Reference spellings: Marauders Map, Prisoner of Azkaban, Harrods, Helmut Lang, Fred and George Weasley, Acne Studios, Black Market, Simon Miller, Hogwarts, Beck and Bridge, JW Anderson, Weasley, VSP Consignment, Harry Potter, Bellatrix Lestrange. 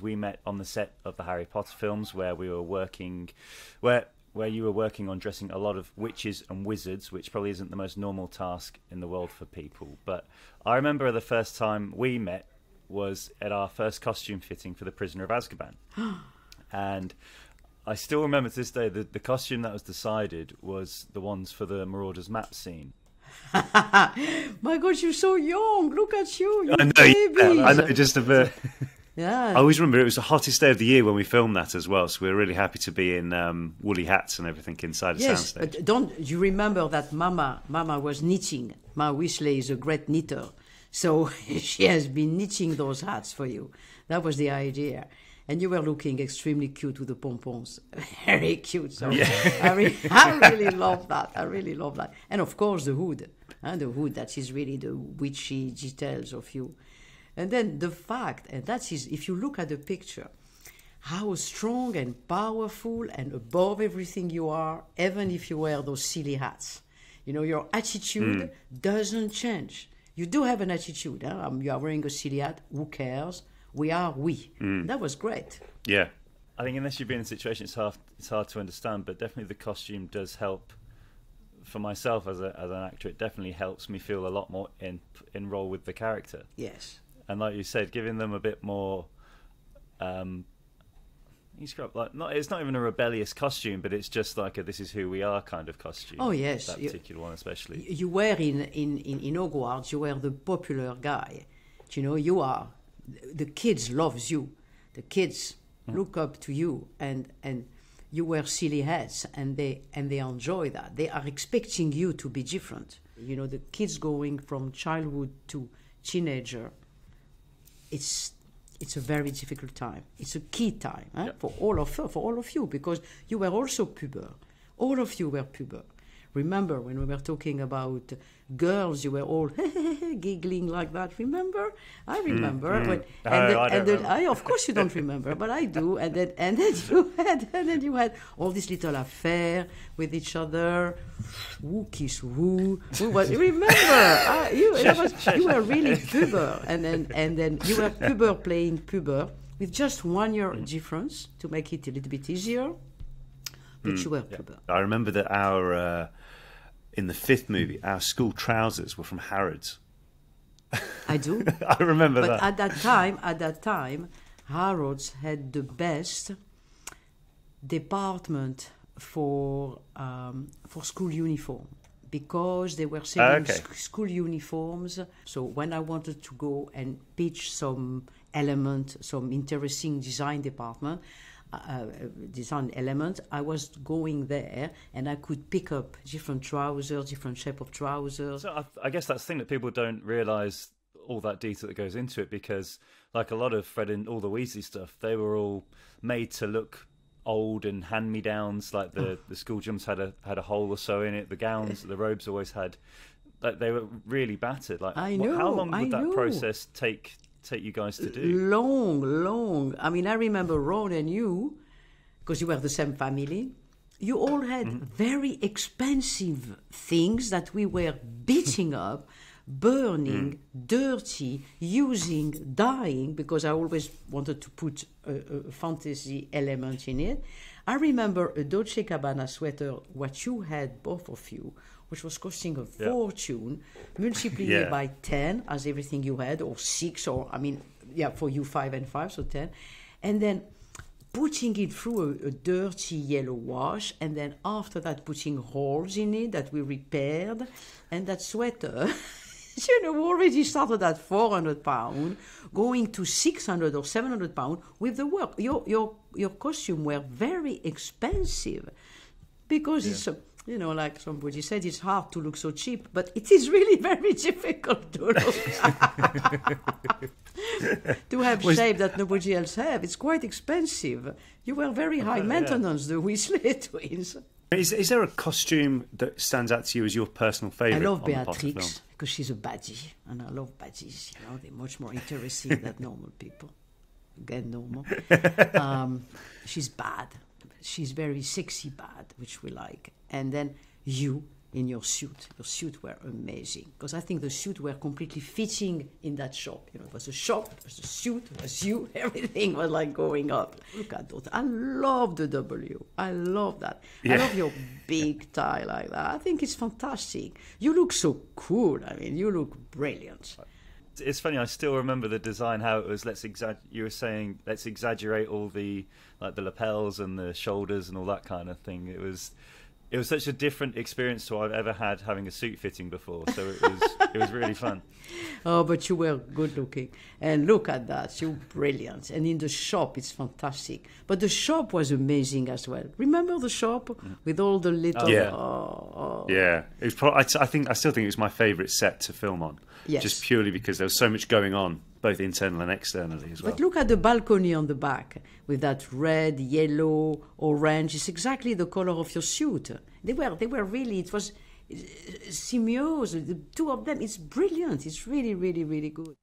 We met on the set of the Harry Potter films where we were working, where you were working on dressing a lot of witches and wizards, which probably isn't the most normal task in the world for people. But I remember the first time we met was at our first costume fitting for the Prisoner of Azkaban. And I still remember to this day that the costume that was decided was the ones for the Marauders Map scene. My God, you're so young. Look at you. You're babies. Yeah, I know, just a bit. Yeah. I always remember it was the hottest day of the year when we filmed that as well, so we were really happy to be in woolly hats and everything inside the soundstage. Yes, but don't you remember that Mama was knitting? Ma Weasley is a great knitter, so she has been knitting those hats for you. That was the idea. And you were looking extremely cute with the pompons. Very cute. So yeah. I really love that. I really love that. And of course the hood. And the hood, that is really the witchy details of you. And then the fact, and that is, if you look at the picture, how strong and powerful and above everything you are, even if you wear those silly hats. You know, your attitude doesn't change. You do have an attitude. Huh? You are wearing a silly hat. Who cares? We are we. That was great. Yeah. I think unless you've been in a situation, it's hard to understand, but definitely the costume does help. For myself as an actor, it definitely helps me feel a lot more in role with the character. Yes. And like you said, giving them a bit more, it's not even a rebellious costume, but it's just like a this is who we are kind of costume. Oh yes, that particular one especially. You were in Hogwarts. You were the popular guy. You know, you are. The kids loves you. The kids look up to you, and you wear silly hats, and they enjoy that. They are expecting you to be different. You know, the kids going from childhood to teenager. It's a very difficult time. It's a key time for all of you, because you were also puber. All of you were puber. Remember when we were talking about girls, you were all giggling like that. Remember? I remember. Of course, you don't remember, but I do. And then you had all this little affair with each other. Who kissed who? Remember? You were really puber, and then you were puber playing puber with just 1 year difference to make it a little bit easier. But you were puber. I remember that our. In the fifth movie, our school trousers were from Harrods. I do. I remember that. But at that time, Harrods had the best department for school uniform, because they were selling school uniforms. So when I wanted to go and pitch some interesting design department, design element, I was going there and I could pick up different trousers, different shape of trousers. So I guess that's the thing that people don't realise all that detail that goes into it, because like a lot of Fred and all the Weasley stuff, they were all made to look old and hand-me-downs, like the school jumps had a hole or so in it, the gowns, the robes always had, like they were really battered. Like how long would that process take you guys to do? Long. I mean, I remember Ron and you, because you were the same family, you all had very expensive things that we were beating up, burning, dirty, using, dying, because I always wanted to put a fantasy element in it. I remember a Dolce & Gabbana sweater, what you had, both of you, which was costing a fortune, multiplied by 10 as everything you had, or 6, or I mean, for you 5 and 5, so 10. And then putting it through a dirty yellow wash, and then after that putting holes in it that we repaired, and that sweater, you know, already started at 400 pounds, going to 600 or 700 pounds with the work. Your costume were very expensive, because it's... You know, like somebody said, it's hard to look so cheap, but it is really very difficult to look. To have shape that nobody else have. It's quite expensive. You were very high maintenance, the Weasley twins. Is there a costume that stands out to you as your personal favourite? I love Bellatrix, because she's a baddie, and I love baddies. You know, they're much more interesting than normal people. Again, normal. She's bad. She's very sexy bad, which we like. And then you, in your suit. Your suit were amazing, because I think the suit were completely fitting in that shop. You know, it was a shop, it was a suit, it was you, everything was like going up. Look at that. I love the W. I love that. Yeah. I love your big tie like that. I think it's fantastic. You look so cool. I mean, you look brilliant. It's funny, I still remember the design, how it was, you were saying, let's exaggerate all the, like, the lapels and the shoulders and all that kind of thing. It was such a different experience to what I've ever had having a suit fitting before. So it was really fun. Oh, but you were good looking. And look at that, you're brilliant. And in the shop, it's fantastic. But the shop was amazing as well. Remember the shop with all the little... Yeah. Oh, oh. Yeah. It was probably, I still think it was my favourite set to film on. Yes. Just purely because there was so much going on, both internal and externally as well. But look at the balcony on the back with that red, yellow, orange. It's exactly the color of your suit. They were really, it was symbiose, the two of them. It's brilliant. It's really, really, really good.